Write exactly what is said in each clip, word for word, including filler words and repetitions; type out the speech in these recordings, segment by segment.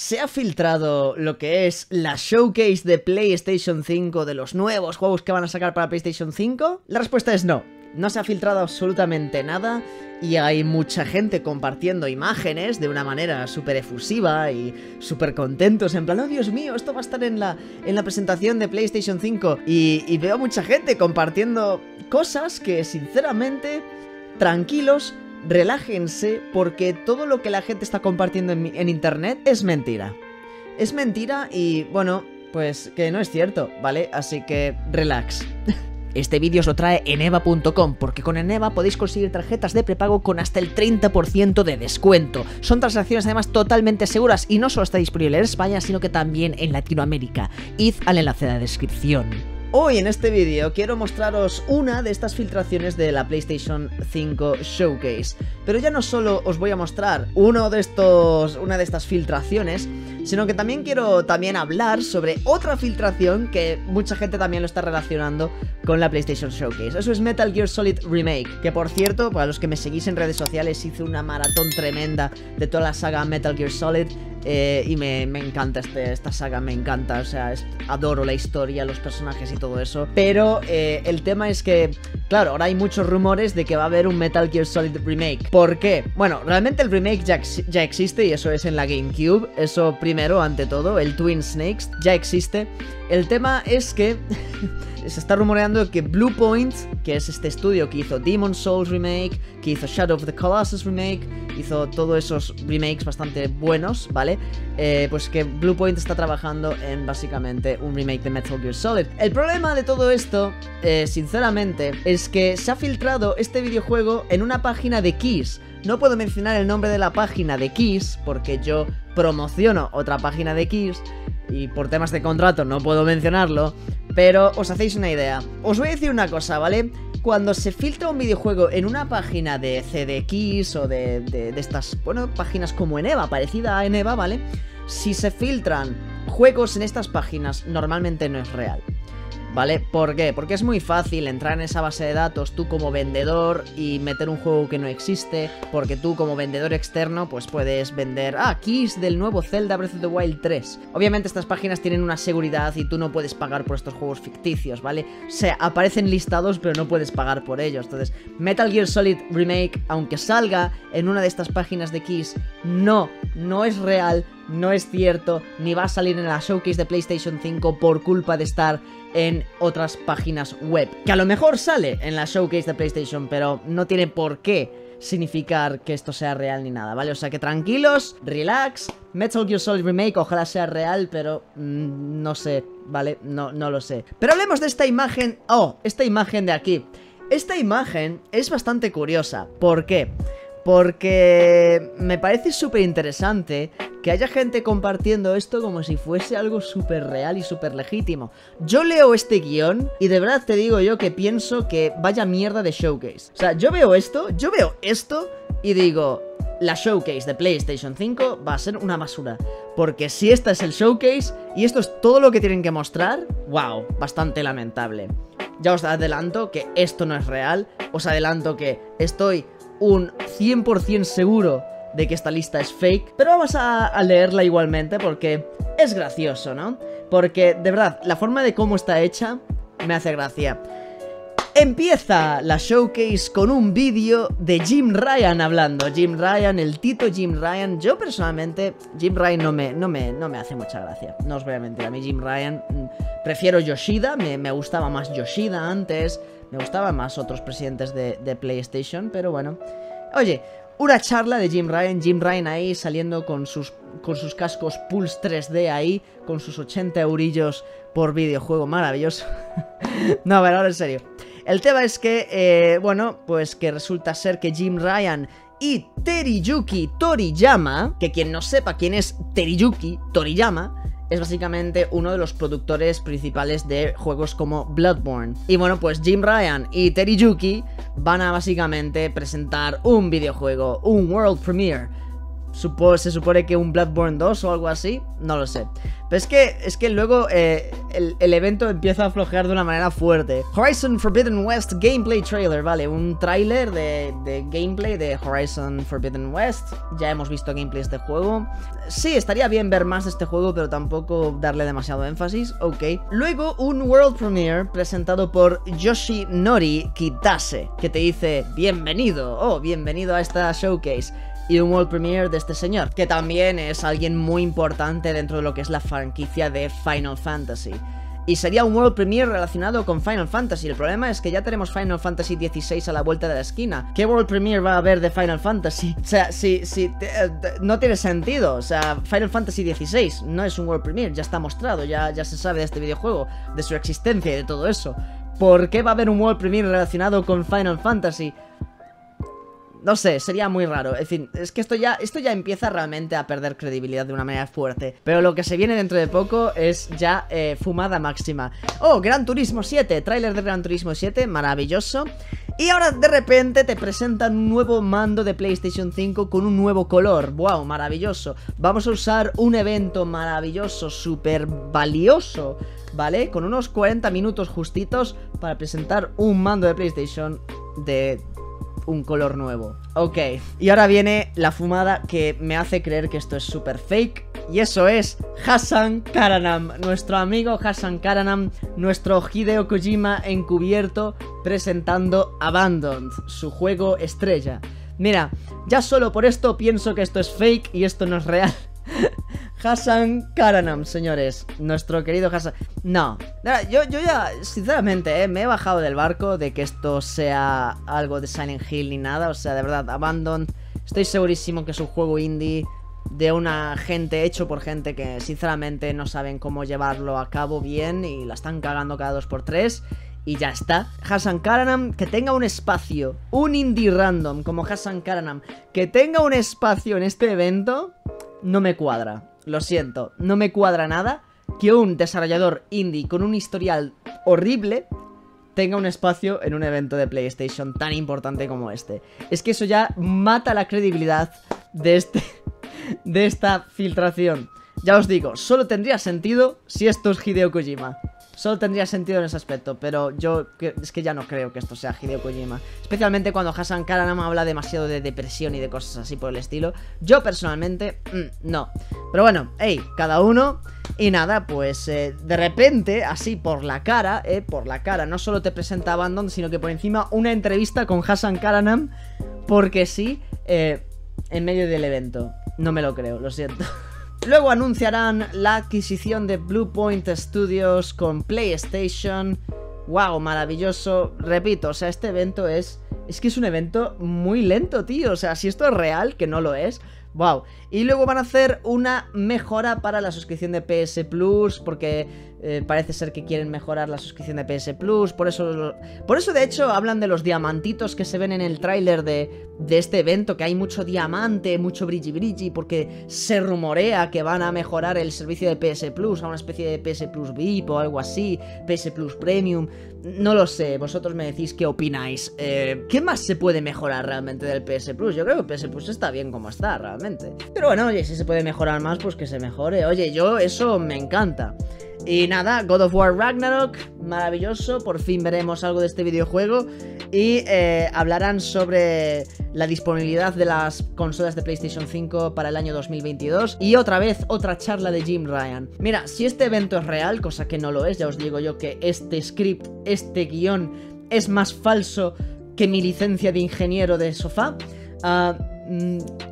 Se ha filtrado lo que es la showcase de PlayStation cinco, de los nuevos juegos que van a sacar para PlayStation cinco. La respuesta es no. No se ha filtrado absolutamente nada y hay mucha gente compartiendo imágenes de una manera súper efusiva y súper contentos, en plan, oh Dios mío, esto va a estar en la, en la presentación de PlayStation cinco. Y, y veo mucha gente compartiendo cosas que, sinceramente, tranquilos, relájense, porque todo lo que la gente está compartiendo en, en internet es mentira. Es mentira y, bueno, pues que no es cierto, ¿vale? Así que relax. Este vídeo os lo trae eneba punto com, porque con Eneba podéis conseguir tarjetas de prepago con hasta el treinta por ciento de descuento. Son transacciones además totalmente seguras y no solo está disponible en España, sino que también en Latinoamérica. Id al enlace de la descripción. Hoy en este vídeo quiero mostraros una de estas filtraciones de la PlayStation cinco Showcase. Pero ya no solo os voy a mostrar uno de estos, una de estas filtraciones, sino que también quiero también hablar sobre otra filtración que mucha gente también lo está relacionando con la PlayStation Showcase. Eso es Metal Gear Solid Remake, que por cierto, para los que me seguís en redes sociales, hice una maratón tremenda de toda la saga Metal Gear Solid. Eh, y me, me encanta este, esta saga, me encanta, o sea, es, adoro la historia, los personajes y todo eso. Pero eh, el tema es que, claro, ahora hay muchos rumores de que va a haber un Metal Gear Solid Remake. ¿Por qué? Bueno, realmente el remake ya, ya existe, y eso es en la GameCube, eso primero, ante todo, el Twin Snakes ya existe. El tema es que se está rumoreando que Bluepoint, que es este estudio que hizo Demon's Souls Remake, que hizo Shadow of the Colossus Remake, hizo todos esos remakes bastante buenos, ¿vale? Eh, pues que Bluepoint está trabajando en básicamente un remake de Metal Gear Solid. El problema de todo esto, eh, sinceramente, es que se ha filtrado este videojuego en una página de Keys. No puedo mencionar el nombre de la página de Keys porque yo promociono otra página de Keys y por temas de contrato no puedo mencionarlo, pero os hacéis una idea. Os voy a decir una cosa, ¿vale? Cuando se filtra un videojuego en una página de C D Keys o de, de, de estas, bueno, páginas como Eneba, parecida a Eneba, ¿vale? Si se filtran juegos en estas páginas, normalmente no es real, ¿vale? ¿Por qué? Porque es muy fácil entrar en esa base de datos tú como vendedor y meter un juego que no existe, porque tú como vendedor externo pues puedes vender, ah, keys del nuevo Zelda Breath of the Wild tres. Obviamente estas páginas tienen una seguridad y tú no puedes pagar por estos juegos ficticios, ¿vale? O sea, aparecen listados pero no puedes pagar por ellos. Entonces, Metal Gear Solid Remake, aunque salga en una de estas páginas de keys, no, no es real, no es cierto, ni va a salir en la showcase de PlayStation cinco por culpa de estar en otras páginas web. Que a lo mejor sale en la showcase de PlayStation, pero no tiene por qué significar que esto sea real ni nada, ¿vale? O sea que tranquilos, relax. Metal Gear Solid Remake, ojalá sea real, pero mmm, no sé, ¿vale? No, no lo sé. Pero hablemos de esta imagen. Oh, esta imagen de aquí. Esta imagen es bastante curiosa. ¿Por qué? Porque me parece súper interesante que haya gente compartiendo esto como si fuese algo súper real y súper legítimo. Yo leo este guión y de verdad te digo yo que pienso que vaya mierda de showcase. O sea, yo veo esto, yo veo esto y digo, la showcase de PlayStation cinco va a ser una basura. Porque si esta es el showcase y esto es todo lo que tienen que mostrar, wow, bastante lamentable. Ya os adelanto que esto no es real, os adelanto que estoy un cien por ciento seguro de que esta lista es fake, pero vamos a, a leerla igualmente porque es gracioso, ¿no? Porque, de verdad, la forma de cómo está hecha me hace gracia. Empieza la showcase con un vídeo de Jim Ryan hablando. Jim Ryan, el tito Jim Ryan. Yo personalmente, Jim Ryan no me, no me, no me hace mucha gracia, no os voy a mentir. A mí Jim Ryan, prefiero Yoshida, me, me gustaba más Yoshida antes, me gustaban más otros presidentes de, de PlayStation, pero bueno. Oye, una charla de Jim Ryan, Jim Ryan ahí saliendo con sus, con sus cascos Pulse tres D ahí, con sus ochenta eurillos por videojuego, maravilloso. No, pero ahora en serio. El tema es que, eh, bueno, pues que resulta ser que Jim Ryan y Teruyuki Toriyama, que quien no sepa quién es Teruyuki Toriyama, es básicamente uno de los productores principales de juegos como Bloodborne. Y bueno, pues Jim Ryan y Teruyuki van a básicamente presentar un videojuego, un World Premiere. Supo, se supone que un Bloodborne dos o algo así, no lo sé. Pero es que, es que luego eh, el, el evento empieza a flojear de una manera fuerte. Horizon Forbidden West Gameplay Trailer, vale, un trailer de, de gameplay de Horizon Forbidden West. Ya hemos visto gameplay de este juego. Sí, estaría bien ver más de este juego, pero tampoco darle demasiado énfasis, ok. Luego un World Premiere presentado por Yoshi Nori Kitase, que te dice, bienvenido, oh, bienvenido a esta showcase. Y un World Premiere de este señor, que también es alguien muy importante dentro de lo que es la franquicia de Final Fantasy. Y sería un World Premiere relacionado con Final Fantasy. El problema es que ya tenemos Final Fantasy dieciséis a la vuelta de la esquina. ¿Qué World Premiere va a haber de Final Fantasy? O sea, si, si te, te, no tiene sentido. O sea, Final Fantasy dieciséis no es un World Premiere, ya está mostrado, ya, ya se sabe de este videojuego, de su existencia y de todo eso. ¿Por qué va a haber un World Premiere relacionado con Final Fantasy? No sé, sería muy raro. En fin, es que esto ya, esto ya empieza realmente a perder credibilidad de una manera fuerte. Pero lo que se viene dentro de poco es ya eh, fumada máxima. Oh, Gran Turismo siete, tráiler de Gran Turismo siete, maravilloso. Y ahora de repente te presentan un nuevo mando de PlayStation cinco con un nuevo color. Wow, maravilloso. Vamos a usar un evento maravilloso, súper valioso, ¿vale? Con unos cuarenta minutos justitos para presentar un mando de PlayStation de... un color nuevo. Ok, y ahora viene la fumada que me hace creer que esto es súper fake. Y eso es Hasan Kahraman, nuestro amigo Hasan Kahraman, nuestro Hideo Kojima encubierto, presentando Abandoned, su juego estrella. Mira, ya solo por esto pienso que esto es fake y esto no es real. Hasan Kahraman, señores, nuestro querido Hasan. No, yo, yo ya, sinceramente, eh, me he bajado del barco de que esto sea algo de Silent Hill ni nada. O sea, de verdad, Abandoned, estoy segurísimo que es un juego indie de una gente, hecho por gente que sinceramente no saben cómo llevarlo a cabo bien y la están cagando cada dos por tres. Y ya está. Hasan Kahraman, que tenga un espacio, un indie random como Hasan Kahraman, que tenga un espacio en este evento, no me cuadra. Lo siento, no me cuadra nada que un desarrollador indie con un historial horrible tenga un espacio en un evento de PlayStation tan importante como este. Es que eso ya mata la credibilidad de este, de esta filtración. Ya os digo, solo tendría sentido si esto es Hideo Kojima. Solo tendría sentido en ese aspecto, pero yo es que ya no creo que esto sea Hideo Kojima. Especialmente cuando Hasan Kahraman habla demasiado de depresión y de cosas así por el estilo. Yo personalmente, mmm, no. Pero bueno, hey, cada uno. Y nada, pues eh, de repente, así por la cara, eh, por la cara, no solo te presenta Abandon, sino que por encima una entrevista con Hasan Kahraman, porque sí, eh, en medio del evento. No me lo creo, lo siento. Luego anunciarán la adquisición de Bluepoint Studios con PlayStation. Wow, maravilloso. Repito, o sea, este evento es... Es que es un evento muy lento, tío. O sea, si esto es real, que no lo es. Wow. Y luego van a hacer una mejora para la suscripción de P S Plus, porque eh, parece ser que quieren mejorar la suscripción de P S Plus. Por eso, por eso de hecho, hablan de los diamantitos que se ven en el tráiler de, de este evento, que hay mucho diamante, mucho brilli brilli, porque se rumorea que van a mejorar el servicio de P S Plus a una especie de P S Plus V I P o algo así, P S Plus Premium. No lo sé, vosotros me decís qué opináis. Eh, ¿Qué más se puede mejorar realmente del P S Plus? Yo creo que P S Plus está bien como está, realmente. Pero bueno, oye, si se puede mejorar más, pues que se mejore. Oye, yo eso me encanta. Y nada, God of War Ragnarok, maravilloso, por fin veremos algo de este videojuego. Y eh, hablarán sobre la disponibilidad de las consolas de PlayStation cinco para el año dos mil veintidós. Y otra vez, otra charla de Jim Ryan. Mira, si este evento es real, cosa que no lo es, ya os digo yo que este script, este guión, es más falso que mi licencia de ingeniero de sofá. Ah... Uh,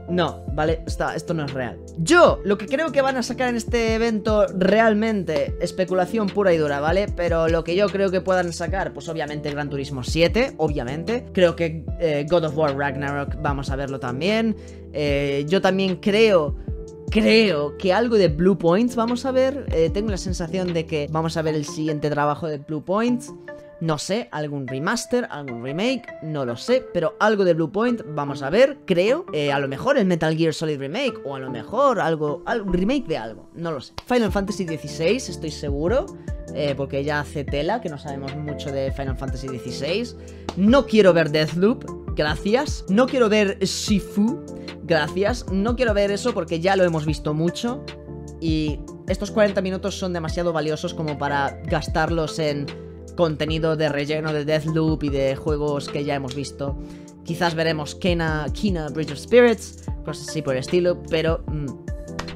No, vale, está, esto no es real. Yo, lo que creo que van a sacar en este evento realmente, especulación pura y dura, ¿vale? Pero lo que yo creo que puedan sacar, pues obviamente Gran Turismo siete, obviamente. Creo que eh, God of War Ragnarok vamos a verlo también. eh, Yo también creo... Creo que algo de Bluepoint vamos a ver. eh, Tengo la sensación de que vamos a ver el siguiente trabajo de Bluepoint. No sé, algún remaster, algún remake, no lo sé, pero algo de Bluepoint vamos a ver, creo. eh, A lo mejor el Metal Gear Solid remake, o a lo mejor algo, algún remake de algo, no lo sé. Final Fantasy dieciséis, estoy seguro, eh, porque ya hace tela que no sabemos mucho de Final Fantasy dieciséis. No quiero ver Deathloop, gracias. No quiero ver Shifu gracias. No quiero ver eso porque ya lo hemos visto mucho y estos cuarenta minutos son demasiado valiosos como para gastarlos en contenido de relleno de Deathloop y de juegos que ya hemos visto. Quizás veremos Kena, Kena Bridge of Spirits, cosas así por el estilo, pero mmm,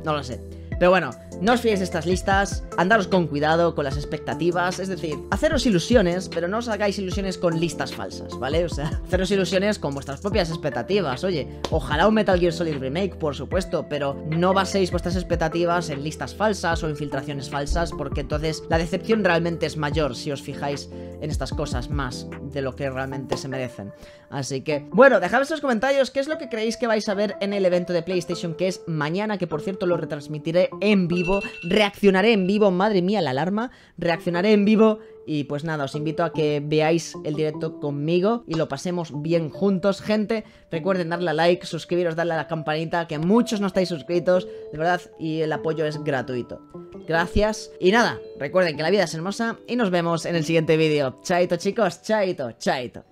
no lo sé. Pero bueno, no os fiéis de estas listas, andaros con cuidado con las expectativas, es decir, haceros ilusiones, pero no os hagáis ilusiones con listas falsas, ¿vale? O sea, haceros ilusiones con vuestras propias expectativas, oye, ojalá un Metal Gear Solid Remake, por supuesto, pero no baséis vuestras expectativas en listas falsas o infiltraciones falsas, porque entonces la decepción realmente es mayor si os fijáis en estas cosas más de lo que realmente se merecen. Así que, bueno, dejad en los comentarios qué es lo que creéis que vais a ver en el evento de PlayStation, que es mañana, que por cierto lo retransmitiré en vivo, reaccionaré en vivo, madre mía la alarma, reaccionaré en vivo y pues nada, os invito a que veáis el directo conmigo y lo pasemos bien juntos, gente. Recuerden darle a like, suscribiros, darle a la campanita, que muchos no estáis suscritos, de verdad, y el apoyo es gratuito. Gracias, y nada, recuerden que la vida es hermosa y nos vemos en el siguiente vídeo. Chaito chicos, chaito, chaito.